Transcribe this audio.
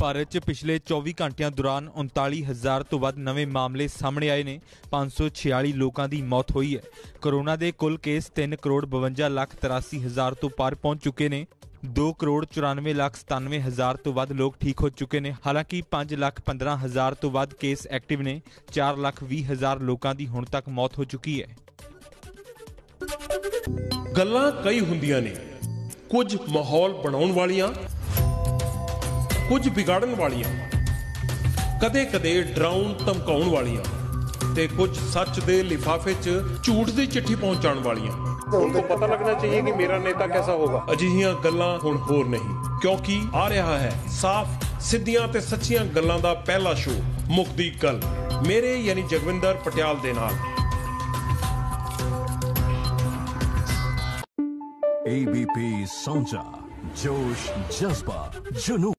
भारत च पिछले 24 घंटिया दौरान 39,000 तो वध नवे मामले सामने आए ने। 546 लोगों की मौत हुई है। कोरोना के कुल केस 3,52,83,000 तो पार पहुंच चुके ने। 2,94,97,000 तो वध लोग ठीक हो चुके ने। हालांकि 5,15,000 तो वध केस एक्टिव ने। 4,20,000 लोगों की हुण तक मौत हो चुकी है। गल्लां कई हुंदियां ने, कुछ माहौल बनाउण वालियां, कुछ बिगाड़न वालियां, कदे कदे डराउण धमकाउण वालियां ते कुछ सच दे लिफाफे च झूठ दी चिट्ठी पहुंचाउण वालियां। उनको पता लगना चाहिए कि मेरा नेता कैसा होगा। अजिहियां गल्लां हुण होर नहीं, क्योंकि आ रहा है साफ सिद्धियां ते सच्चियां गल्लां दा पहला शो मुक्ति गल, मेरे यानी जगविंदर पटियाल दे नाल। ABP साझा जोश जज्बा जुनून।